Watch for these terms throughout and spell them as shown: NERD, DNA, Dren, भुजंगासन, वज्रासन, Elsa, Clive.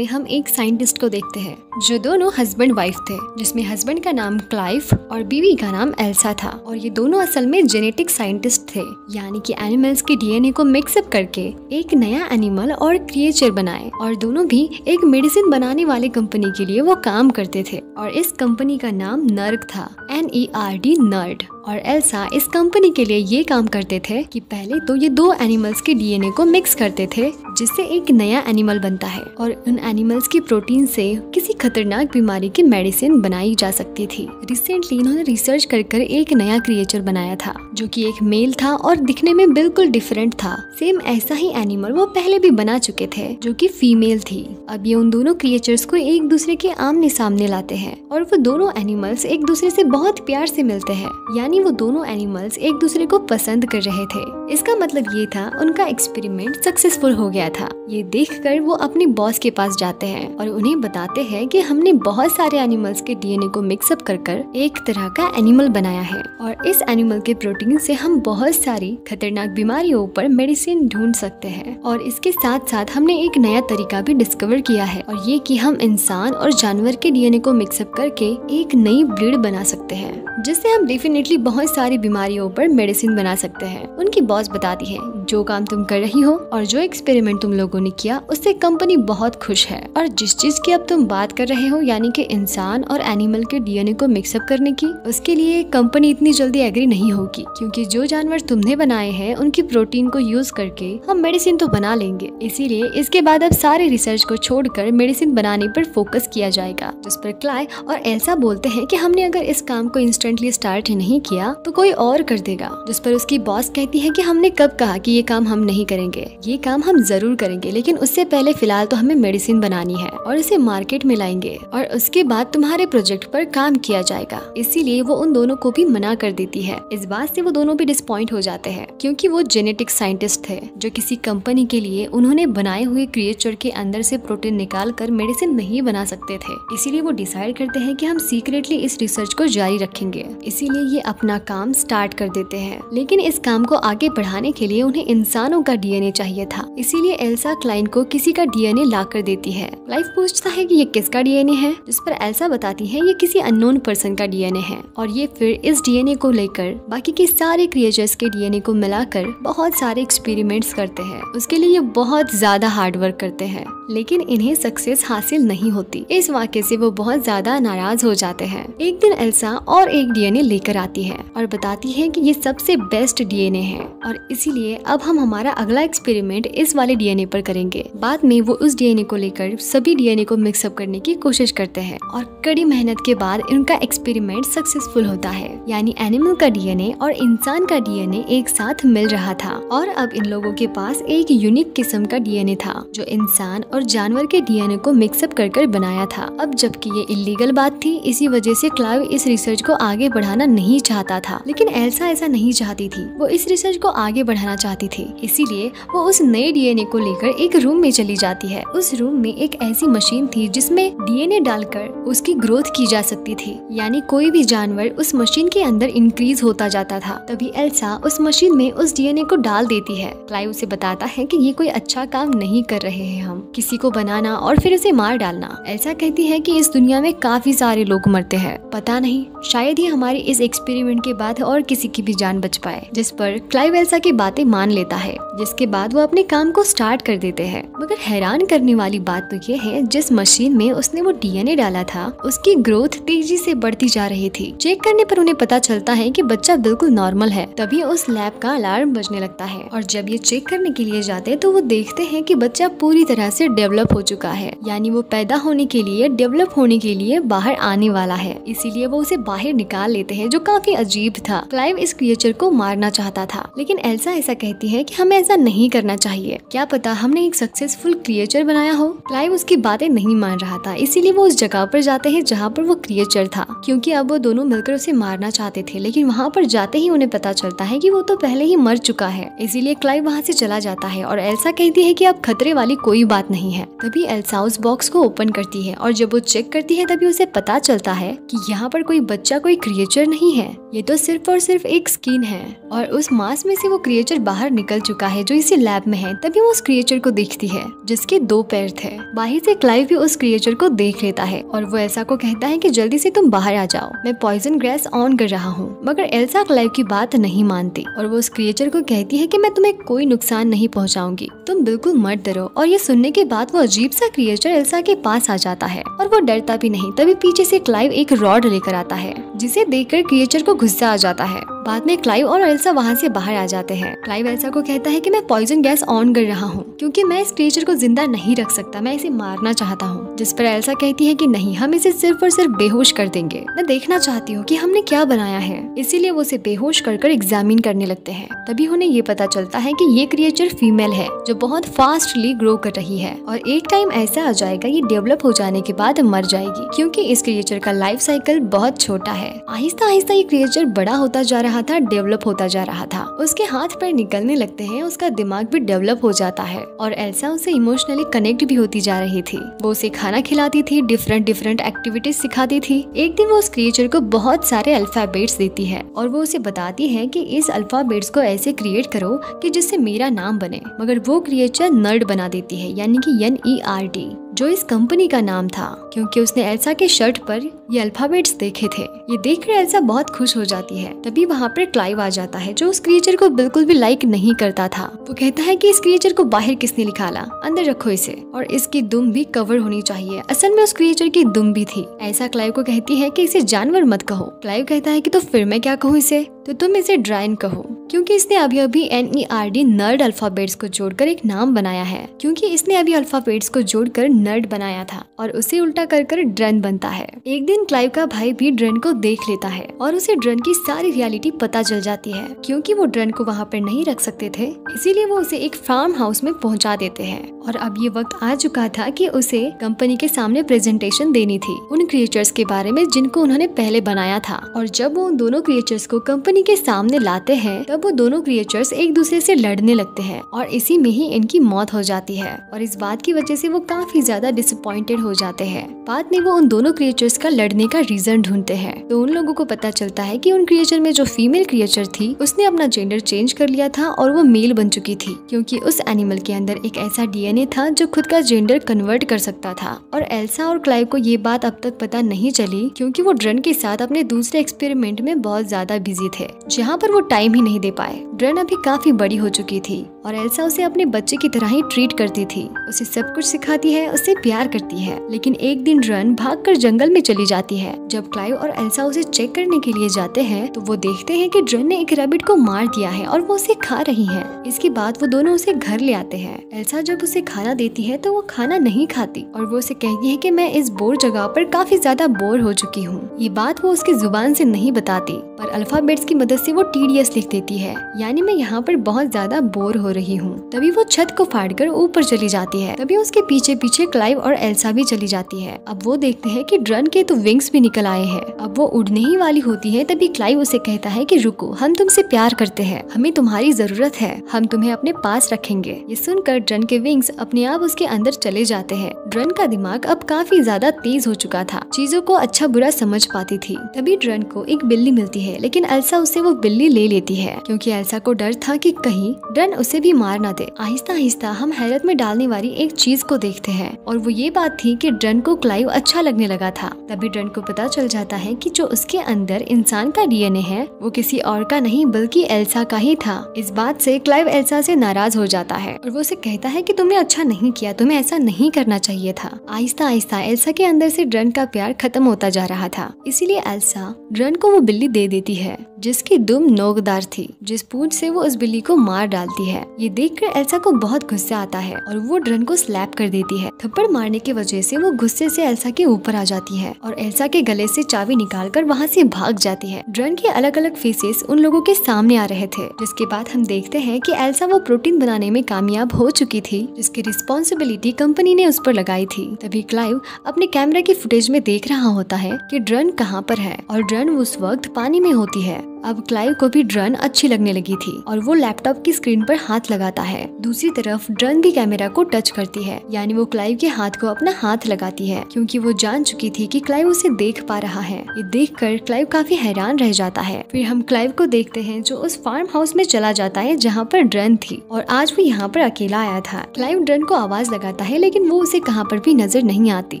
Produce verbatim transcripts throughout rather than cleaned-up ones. में हम एक साइंटिस्ट को देखते हैं जो दोनों हस्बैंड वाइफ थे, जिसमें हस्बैंड का नाम क्लाइव और बीवी का नाम एल्सा था। और ये दोनों असल में जेनेटिक साइंटिस्ट थे, यानी कि एनिमल्स के डीएनए को मिक्सअप करके एक नया एनिमल और क्रिएचर बनाए। और दोनों भी एक मेडिसिन बनाने वाले कंपनी के लिए वो काम करते थे और इस कंपनी का नाम नर्ग था, N E R D nerd. और एल्सा इस कंपनी के लिए ये काम करते थे कि पहले तो ये दो एनिमल्स के डीएनए को मिक्स करते थे जिससे एक नया एनिमल बनता है और उन एनिमल्स की प्रोटीन से किसी खतरनाक बीमारी की मेडिसिन बनाई जा सकती थी। रिसेंटली इन्होंने रिसर्च कर कर एक नया क्रिएचर बनाया था जो कि एक मेल था और दिखने में बिल्कुल डिफरेंट था। सेम ऐसा ही एनिमल वो पहले भी बना चुके थे जो कि फीमेल थी। अब ये उन दोनों क्रिएचर्स को एक दूसरे के आमने सामने लाते हैं और वो दोनों एनिमल्स एक दूसरे से बहुत प्यार से मिलते हैं, यानी वो दोनों एनिमल्स एक दूसरे को पसंद कर रहे थे। इसका मतलब ये था उनका एक्सपेरिमेंट सक्सेसफुल हो गया था। ये देखकर वो अपने बॉस के पास जाते हैं और उन्हें बताते हैं कि हमने बहुत सारे एनिमल्स के डीएनए को मिक्सअप कर कर एक तरह का एनिमल बनाया है और इस एनिमल के प्रोटीन से हम बहुत सारी खतरनाक बीमारियों पर मेडिसिन ढूंढ सकते हैं। और इसके साथ साथ हमने एक नया तरीका भी डिस्कवर किया है और ये कि हम इंसान और जानवर के डीएनए को मिक्सअप करके एक नई ब्रीड बना सकते हैं जिससे हम डेफिनेटली बहुत सारी बीमारियों पर मेडिसिन बना सकते हैं। उनकी बॉस बताती है जो काम तुम कर रही हो और जो एक्सपेरिमेंट तुम लोगों ने किया उससे कंपनी बहुत खुश है और जिस चीज की अब तुम बात कर रहे हो यानी कि इंसान और एनिमल के डीएनए को मिक्सअप करने की, उसके लिए कंपनी इतनी जल्दी एग्री नहीं होगी क्योंकि जो जानवर तुमने बनाए हैं उनकी प्रोटीन को यूज करके हम मेडिसिन तो बना लेंगे। इसीलिए इसके बाद अब सारे रिसर्च को छोड़कर मेडिसिन बनाने पर फोकस किया जाएगा, जिस पर क्लाइव और एल्सा बोलते हैं कि हमने अगर इस काम को इंस्टेंटली स्टार्ट नहीं किया तो कोई और कर देगा। जिस पर उसकी बॉस कहती है कि हमने कब कहा कि ये काम हम नहीं करेंगे, ये काम हम जरूर करेंगे, लेकिन उससे पहले फिलहाल तो हमें मेडिसिन बनानी है और इसे मार्केट में लाएंगे और उसके बाद तुम्हारे प्रोजेक्ट पर काम किया जाएगा। इसीलिए वो उन दोनों को भी मना कर देती है। इस बात से वो दोनों भी डिसपॉइंट हो जाते हैं क्योंकि वो जेनेटिक साइंटिस्ट थे जो किसी कंपनी के लिए उन्होंने बनाए हुए क्रिएचर के अंदर से प्रोटीन निकाल कर मेडिसिन नहीं बना सकते थे। इसीलिए वो डिसाइड करते हैं कि हम सीक्रेटली इस रिसर्च को जारी रखेंगे। इसीलिए ये अपना काम स्टार्ट कर देते हैं, लेकिन इस काम को आगे बढ़ाने के लिए उन्हें इंसानों का डीएनए चाहिए था। इसीलिए एल्सा क्लाइव को किसी का डीएनए ला कर देती है। क्लाइव पूछता है कि ये किसका डीएनए है, जिस पर एल्सा बताती है ये किसी अननोन पर्सन का डीएनए है और ये फिर इस डीएनए को लेकर बाकी के सारे क्रिएचर्स के डीएनए को मिलाकर बहुत सारे एक्सपेरिमेंट्स करते हैं। उसके लिए ये बहुत ज्यादा हार्ड वर्क करते हैं लेकिन इन्हें सक्सेस हासिल नहीं होती। इस वाक्य से वो बहुत ज्यादा नाराज हो जाते हैं। एक दिन एल्सा और एक डीएनए लेकर आती है और बताती है कि ये सबसे बेस्ट डीएनए है और इसीलिए अब हम हमारा अगला एक्सपेरिमेंट इस वाले डीएनए पर करेंगे। बाद में वो उस डीएनए को लेकर सभी डीएनए को मिक्सअप करने की कोशिश करते हैं और कड़ी मेहनत के बाद उनका एक्सपेरिमेंट सक्सेसफुल होता है, यानी एनिमल का डीएनए और इंसान का डीएनए एक साथ मिल रहा था और अब इन लोगों के पास एक यूनिक किस्म का डीएनए था जो इंसान और जानवर के डीएनए को मिक्सअप कर कर बनाया था। अब जबकि ये इलीगल बात थी, इसी वजह से क्लाइव इस रिसर्च को आगे बढ़ाना नहीं चाहता था, लेकिन एल्सा ऐसा नहीं चाहती थी। वो इस रिसर्च को आगे बढ़ाना चाहती थी। इसीलिए वो उस नए डीएनए को लेकर एक रूम में चली जाती है। उस रूम में एक ऐसी मशीन थी जिसमें डीएनए डालकर उसकी ग्रोथ की जा सकती थी, यानी कोई भी जानवर उस मशीन के अंदर इंक्रीज होता जाता था। तभी एल्सा उस मशीन में उस डीएनए को डाल देती है। क्लाइव उसे बताता है कि ये कोई अच्छा काम नहीं कर रहे हैं, हम किसी को बनाना और फिर उसे मार डालना। एल्सा कहती है कि इस दुनिया में काफी सारे लोग मरते हैं, पता नहीं शायद ही हमारे इस एक्सपेरिमेंट के बाद और किसी की भी जान बच पाए। जिस पर क्लाइव एल्सा की बातें मान लेता है, जिसके बाद वो अपने काम को स्टार्ट कर देते हैं। मगर हैरान करने वाली बात तो ये है जिस मशीन में उसने वो डीएनए डाला था उसकी ग्रोथ तेजी से बढ़ती जा रही थी। चेक करने पर उन्हें पता चलता है कि बच्चा बिल्कुल नॉर्मल है। तभी उस लैब का अलार्म बजने लगता है और जब ये चेक करने के लिए जाते हैं तो वो देखते हैं कि बच्चा पूरी तरह से डेवलप हो चुका है, यानी वो पैदा होने के लिए डेवलप होने के लिए बाहर आने वाला है। इसीलिए वो उसे बाहर निकाल लेते हैं, जो काफी अजीब था। क्लाइव इस क्रिएचर को मारना चाहता था, लेकिन एल्सा ऐसा कहती है कि हमें ऐसा नहीं करना चाहिए, क्या पता हमने एक सक्सेसफुल क्रिएचर बनाया हो। क्लाइव उसकी बातें नहीं मान रहा था, इसीलिए वो उस जगह पर जाते हैं जहाँ पर वो क्रिएचर था, क्योंकि अब वो दोनों मिलकर उसे मारना चाहते थे। लेकिन वहाँ पर जाते ही उन्हें पता चलता है कि वो तो पहले ही मर चुका है। इसीलिए क्लाइव वहाँ से चला जाता है और एल्सा कहती है कि अब खतरे वाली कोई बात नहीं है। तभी एल्सा उस बॉक्स को ओपन करती है और जब वो चेक करती है तभी उसे पता चलता है कि यहाँ पर कोई बच्चा कोई क्रिएचर नहीं है, ये तो सिर्फ और सिर्फ एक स्किन है और उस मांस में से वो क्रिएचर बाहर बाहर निकल चुका है जो इसी लैब में है, तभी वो उस क्रिएचर को देखती है जिसके दो पैर थे। बाहर से क्लाइव भी उस क्रिएचर को देख लेता है और वो एल्सा को कहता है कि जल्दी से तुम बाहर आ जाओ, मैं पॉइजन ग्रेस ऑन कर रहा हूँ। मगर एल्सा क्लाइव की बात नहीं मानती और वो उस क्रिएचर को कहती है कि मैं तुम्हें कोई नुकसान नहीं पहुँचाऊंगी, तुम बिल्कुल मत डरो। और ये सुनने के बाद वो अजीब सा क्रिएचर एल्सा के पास आ जाता है और वो डरता भी नहीं। तभी पीछे से क्लाइव एक रॉड लेकर आता है जिसे देखकर क्रिएचर को गुस्सा आ जाता है। बाद में क्लाइव और एल्सा वहाँ से बाहर आ जाते हैं। क्लाइव एल्सा को कहता है कि मैं पॉइजन गैस ऑन कर रहा हूँ क्योंकि मैं इस क्रिएचर को जिंदा नहीं रख सकता, मैं इसे मारना चाहता हूँ। जिस पर एल्सा कहती है कि नहीं, हम इसे सिर्फ और सिर्फ बेहोश कर देंगे, मैं देखना चाहती हूँ कि हमने क्या बनाया है। इसीलिए वो उसे बेहोश कर कर एग्जामिन करने लगते हैं। तभी उन्हें ये पता चलता है कि ये क्रिएचर फीमेल है जो बहुत फास्टली ग्रो कर रही है और एक टाइम ऐसा आ जाएगा ये डेवलप हो जाने के बाद मर जाएगी क्योंकि इस क्रिएचर का लाइफ साइकिल बहुत छोटा है। आहिस्ता आहिस्ता ये क्रिएचर बड़ा होता जा रहा था, डेवलप होता जा रहा था, उसके हाथ पैर निकलने लगते हैं, उसका दिमाग भी डेवलप हो जाता है और एल्सा उसे इमोशनली कनेक्ट भी होती जा रही थी। वो उसे खाना खिलाती थी, डिफरेंट डिफरेंट एक्टिविटीज सिखाती थी। एक दिन वो उस क्रिएचर को बहुत सारे अल्फाबेट्स देती है और वो उसे बताती है कि इस अल्फाबेट्स को ऐसे क्रिएट करो कि जिससे मेरा नाम बने। मगर वो क्रिएचर नर्ड बना देती है, यानी कि एन ई आर डी जो इस कंपनी का नाम था क्योंकि उसने एल्सा के शर्ट पर ये अल्फाबेट्स देखे थे। ये देखकर एल्सा बहुत खुश हो जाती है। तभी वहाँ पर क्लाइव आ जाता है जो उस क्रिएचर को बिल्कुल भी लाइक नहीं करता था। वो कहता है कि इस क्रिएचर को बाहर किसने निकाला, अंदर रखो इसे और इसकी दुम भी कवर होनी चाहिए। असल में उस क्रिएचर की दुम भी थी। एल्सा क्लाइव को कहती है कि इसे जानवर मत कहो। क्लाइव कहता है कि तो फिर मैं क्या कहूँ इसे, तो तुम इसे ड्रेन कहो क्योंकि इसने अभी अभी N E R D nerd alphabets को जोड़कर एक नाम बनाया है क्योंकि इसने अभी अल्फाबेट्स को जोड़कर नर्ड बनाया था और उसे उल्टा कर कर ड्रेन बनता है। एक दिन क्लाइव का भाई भी ड्रेन को देख लेता है और उसे ड्रेन की सारी रियलिटी पता चल जाती है क्योंकि वो ड्रेन को वहाँ पर नहीं रख सकते थे, इसीलिए वो उसे एक फार्म हाउस में पहुँचा देते हैं। और अब ये वक्त आ चुका था कि उसे कंपनी के सामने प्रेजेंटेशन देनी थी उन क्रिएचर्स के बारे में जिनको उन्होंने पहले बनाया था। और जब वो उन दोनों क्रिएचर्स को कंपनी के सामने लाते हैं तब वो दोनों क्रिएचर्स एक दूसरे से लड़ने लगते हैं और इसी में ही इनकी मौत हो जाती है। और इस बात की वजह से वो काफी ज्यादा डिसअपॉइंटेड हो जाते हैं। बाद में वो उन दोनों क्रिएचर्स का लड़ने का रीजन ढूंढते हैं तो उन लोगों को पता चलता है कि उन क्रिएचर में जो फीमेल क्रिएचर थी उसने अपना जेंडर चेंज कर लिया था और वो मेल बन चुकी थी क्योंकि उस एनिमल के अंदर एक ऐसा डी एन ए था जो खुद का जेंडर कन्वर्ट कर सकता था। और एल्सा और क्लाइव को ये बात अब तक पता नहीं चली क्योंकि वो ड्रेन के साथ अपने दूसरे एक्सपेरिमेंट में बहुत ज्यादा बिजी थे जहाँ पर वो टाइम ही नहीं दे पाए। ड्रेन अभी काफी बड़ी हो चुकी थी और एल्सा उसे अपने बच्चे की तरह ही ट्रीट करती थी, उसे सब कुछ सिखाती है, उससे प्यार करती है। लेकिन एक दिन ड्रेन भागकर जंगल में चली जाती है। जब क्लाइव और एल्सा उसे चेक करने के लिए जाते हैं तो वो देखते हैं कि ड्रेन ने एक रैबिट को मार दिया है और वो उसे खा रही है। इसके बाद वो दोनों उसे घर ले आते हैं। एल्सा जब उसे खाना देती है तो वो खाना नहीं खाती और वो उसे कहती है कि मैं इस बोर जगह पर काफी ज्यादा बोर हो चुकी हूँ। ये बात वो उसकी जुबान से नहीं बताती पर अल्फाबेट्स की मदद से वो टी डी एस लिख देती है, यानी मैं यहाँ पर बहुत ज्यादा बोर हो रही हूँ। तभी वो छत को फाड़कर ऊपर चली जाती है। तभी उसके पीछे पीछे क्लाइव और एल्सा भी चली जाती है। अब वो देखते हैं कि ड्रन के तो विंग्स भी निकल आए हैं। अब वो उड़ने ही वाली होती है तभी क्लाइव उसे कहता है कि रुको, हम तुमसे प्यार करते हैं, हमें तुम्हारी जरूरत है, हम तुम्हें अपने पास रखेंगे। ये सुनकर ड्रन के विंग्स अपने आप उसके अंदर चले जाते हैं। ड्रन का दिमाग अब काफी ज्यादा तेज हो चुका था, चीजों को अच्छा बुरा समझ पाती थी। तभी ड्रन को एक बिल्ली मिलती है लेकिन एल्सा उसे वो बिल्ली ले लेती है क्योंकि एल्सा को डर था कि कहीं ड्रन उसे भी मार ना दे। आहिस्ता आहिस्ता हम हैरत में डालने वाली एक चीज को देखते हैं और वो ये बात थी कि ड्रन को क्लाइव अच्छा लगने लगा था। तभी ड्रन को पता चल जाता है कि जो उसके अंदर इंसान का डी एन ए है वो किसी और का नहीं बल्कि एल्सा का ही था। इस बात से क्लाइव एल्सा से नाराज हो जाता है और वो उसे कहता है कि तुमने अच्छा नहीं किया, तुम्हें ऐसा नहीं करना चाहिए था। आहिस्ता आहिस्ता एल्सा के अंदर से ड्रन का प्यार खत्म होता जा रहा था, इसीलिए एल्सा ड्रन को वो बिल्ली दे देती है जिसकी दुम नोकदार थी, जिस पूंछ से वो उस बिल्ली को मार डालती है। ये देखकर एल्सा को बहुत गुस्सा आता है और वो ड्रन को स्लैप कर देती है। थप्पड़ मारने की वजह से वो गुस्से से एल्सा के ऊपर आ जाती है और एल्सा के गले से चाबी निकालकर वहाँ से भाग जाती है। ड्रन के अलग अलग फेसेस उन लोगों के सामने आ रहे थे जिसके बाद हम देखते हैं कि एल्सा वो प्रोटीन बनाने में कामयाब हो चुकी थी जिसकी रिस्पॉन्सिबिलिटी कंपनी ने उस पर लगाई थी। तभी क्लाइव अपने कैमरा की फुटेज में देख रहा होता है कि ड्रन कहाँ पर है और ड्रन उस वक्त पानी में होती है। अब क्लाइव को भी ड्रन अच्छी लगने लगी थी और वो लैपटॉप की स्क्रीन पर हाथ लगाता है। दूसरी तरफ ड्रन भी कैमरा को टच करती है, यानी वो क्लाइव के हाथ को अपना हाथ लगाती है क्योंकि वो जान चुकी थी कि क्लाइव उसे देख पा रहा है। ये देखकर क्लाइव काफी हैरान रह जाता है। फिर हम क्लाइव को देखते हैं जो उस फार्म हाउस में चला जाता है जहाँ पर ड्रेन थी और आज वो यहाँ पर अकेला आया था। क्लाइव ड्रेन को आवाज लगाता है लेकिन वो उसे कहाँ पर भी नजर नहीं आती।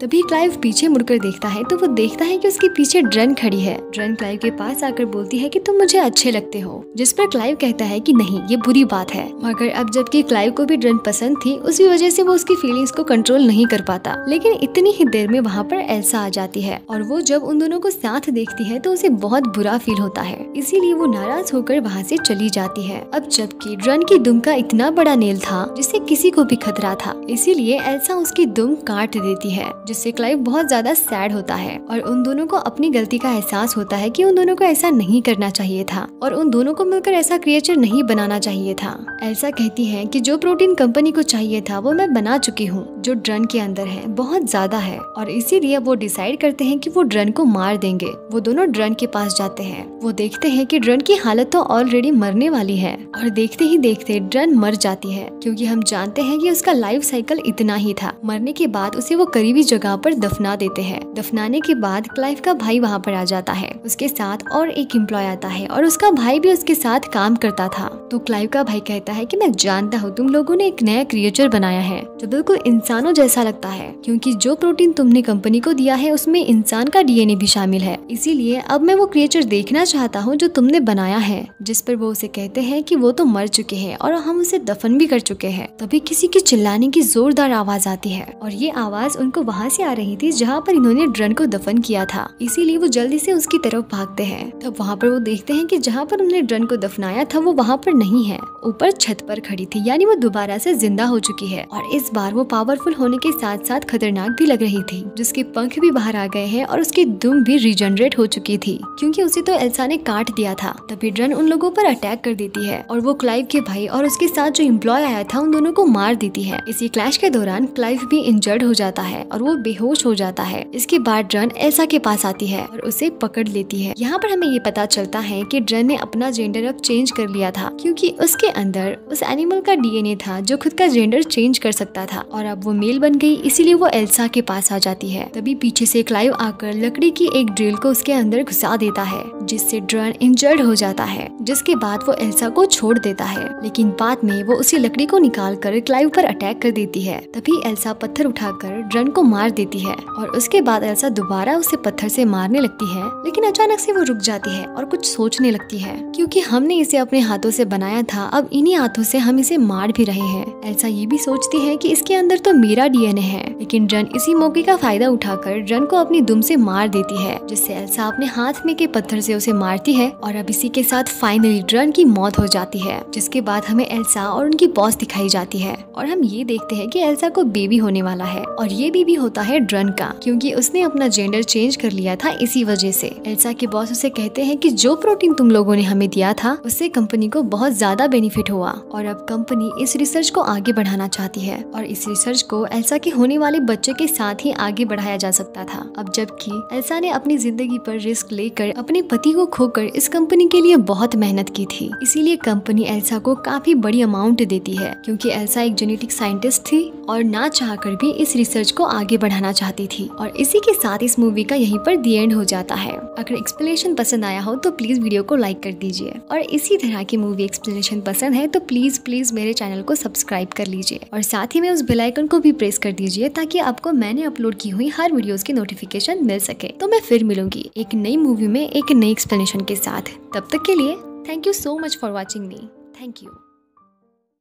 तभी क्लाइव पीछे मुड़कर देखता है तो वो देखता है कि उसके पीछे ड्रेन खड़ी है। ड्रेन क्लाइव के पास आकर बोलती है कि तुम मुझे अच्छे लगते हो, जिस पर क्लाइव कहता है कि नहीं ये बुरी बात है। मगर अब जबकि क्लाइव को भी ड्रेन पसंद थी उसकी वजह से वो उसकी फीलिंग्स को कंट्रोल नहीं कर पाता। लेकिन इतनी ही देर में वहाँ पर एल्सा आ जाती है और वो जब उन दोनों को साथ देखती है तो उसे बहुत बुरा फील होता है, इसीलिए वो नाराज होकर वहाँ से चली जाती है। अब जबकि ड्रेन की दुम का इतना बड़ा नेल था जिससे किसी को भी खतरा था, इसीलिए एल्सा उसकी दुम काट देती है जिससे क्लाइव बहुत ज्यादा सैड होता है और उन दोनों को अपनी गलती का एहसास होता है कि उन दोनों को ऐसा नहीं करना चाहिए था और उन दोनों को मिलकर ऐसा क्रिएचर नहीं बनाना चाहिए था। एल्सा कहती है कि जो प्रोटीन कंपनी को चाहिए था वो मैं बना चुकी हूँ, जो ड्रेन के अंदर है बहुत ज्यादा है और इसीलिए वो डिसाइड करते हैं कि वो ड्रेन को मार देंगे। वो दोनों ड्रेन के पास जाते हैं। वो देखते हैं कि ड्रेन की हालत तो ऑलरेडी मरने वाली है और देखते ही देखते ड्रेन मर जाती है क्योंकि हम जानते हैं कि उसका लाइफ साइकिल इतना ही था। मरने के बाद उसे वो करीबी जगह पर दफना देते हैं। दफनाने के बाद क्लाइव का भाई वहाँ पर आ जाता है, उसके साथ और एक एम्प्लॉय आता है और उसका भाई भी उसके साथ काम करता था। तो क्लाइव का भाई कहता है कि मैं जानता हूँ तुम लोगों ने एक नया क्रिएचर बनाया है जो बिल्कुल इंसानों जैसा लगता है, क्योंकि जो प्रोटीन तुमने कंपनी को दिया है उसमें इंसान का डीएनए भी शामिल है, इसीलिए अब मैं वो क्रिएचर देखना चाहता हूँ जो तुमने बनाया है। जिस पर वो उसे कहते हैं कि वो तो मर चुके हैं और हम उसे दफन भी कर चुके हैं। तभी किसी की चिल्लाने की जोरदार आवाज आती है और ये आवाज उनको वहाँ से आ रही थी जहाँ पर इन्होंने ड्रेन को दफन किया था, इसीलिए वो जल्दी से उसकी तरफ भागते हैं। तब वहाँ पर वो देखते हैं कि जहाँ पर उन्होंने ड्रेन को दफनाया था वो वहाँ पर नहीं है, ऊपर छत पर खड़ी थी, यानी वो दोबारा से जिंदा हो चुकी है और इस बार वो पावरफुल होने के साथ साथ खतरनाक भी लग रही थी, जिसके पंख भी बाहर आ गए हैं और उसकी दुम भी रिजनरेट हो चुकी थी क्योंकि उसे तो एल्सा ने काट दिया था। तभी ड्रेन उन लोगों पर अटैक कर देती है और वो क्लाइव के भाई और उसके साथ जो एम्प्लॉय आया था उन दोनों को मार देती है। इसी क्लैश के दौरान क्लाइव भी इंजर्ड हो जाता है और वो बेहोश हो जाता है। इसके बाद ड्रेन एल्सा के पास आती है और उसे पकड़ लेती है। यहाँ पर हमें ये पता चलता है कि ड्रेन ने अपना जेंडर अब चेंज कर लिया था क्योंकि उसके अंदर उस एनिमल का डीएनए था जो खुद का जेंडर चेंज कर सकता था और अब वो मेल बन गई, इसीलिए वो एल्सा के पास आ जाती है। तभी पीछे से क्लाइव आकर लकड़ी की एक ड्रिल को उसके अंदर घुसा देता है जिससे ड्रेन इंजर्ड हो जाता है, जिसके बाद वो एल्सा को छोड़ देता है लेकिन बाद में वो उसी लकड़ी को निकाल कर क्लाइव पर अटैक कर देती है। तभी एल्सा पत्थर उठाकर ड्रेन को मार देती है और उसके बाद एल्सा दोबारा उसे पत्थर से मारने लगती है लेकिन अचानक से वो रुक जाती है और कुछ सोचने लगती है क्योंकि हमने इसे अपने हाथों से बनाया था, अब इन्हीं हाथों से हम इसे मार भी रहे हैं। एल्सा ये भी सोचती है कि इसके अंदर तो मेरा डीएनए है, लेकिन ड्रेन इसी मौके का फायदा उठाकर ड्रेन को अपनी दुम से मार देती है जिससे एल्सा अपने हाथ में के पत्थर से उसे मारती है और अब इसी के साथ फाइनली ड्रेन की मौत हो जाती है। जिसके बाद हमें एल्सा और उनकी बॉस दिखाई जाती है और हम ये देखते हैं कि एल्सा को बेबी होने वाला है और ये बेबी होता है ड्रेन का, क्योंकि उसने अपना जेंडर चेंज कर लिया था इसी वजह से। एल्सा के बॉस उसे कहते हैं कि जो प्रोटीन तुम लोगों ने हमें दिया था उससे कंपनी को बहुत ज्यादा बेनिफिट हुआ और अब कंपनी इस रिसर्च को आगे बढ़ाना चाहती है और इस रिसर्च को एल्सा के होने वाले बच्चे के साथ ही आगे बढ़ाया जा सकता था। अब जबकि एल्सा ने अपनी जिंदगी पर रिस्क लेकर अपने पति को खोकर इस कंपनी के लिए बहुत मेहनत की थी, इसीलिए कंपनी एल्सा को काफी बड़ी अमाउंट देती है क्योंकि एल्सा एक जेनेटिक साइंटिस्ट थी और ना चाहकर भी इस रिसर्च को आगे बढ़ाना चाहती थी। और इसी के साथ इस मूवी का यहीं पर दी एंड हो जाता है। अगर एक्सप्लेनेशन पसंद आया हो तो प्लीज वीडियो को लाइक कर दीजिए और इसी तरह की मूवी एक्सप्लेनेशन पसंद है तो प्लीज प्लीज मेरे चैनल को सब्सक्राइब कर लीजिए और साथ ही में उस बेल आइकन को भी प्रेस कर दीजिए ताकि आपको मैंने अपलोड की हुई हर वीडियोस की नोटिफिकेशन मिल सके। तो मैं फिर मिलूंगी एक नई मूवी में एक नई एक्सप्लेनेशन के साथ। तब तक के लिए thank you so much for watching me. Thank you.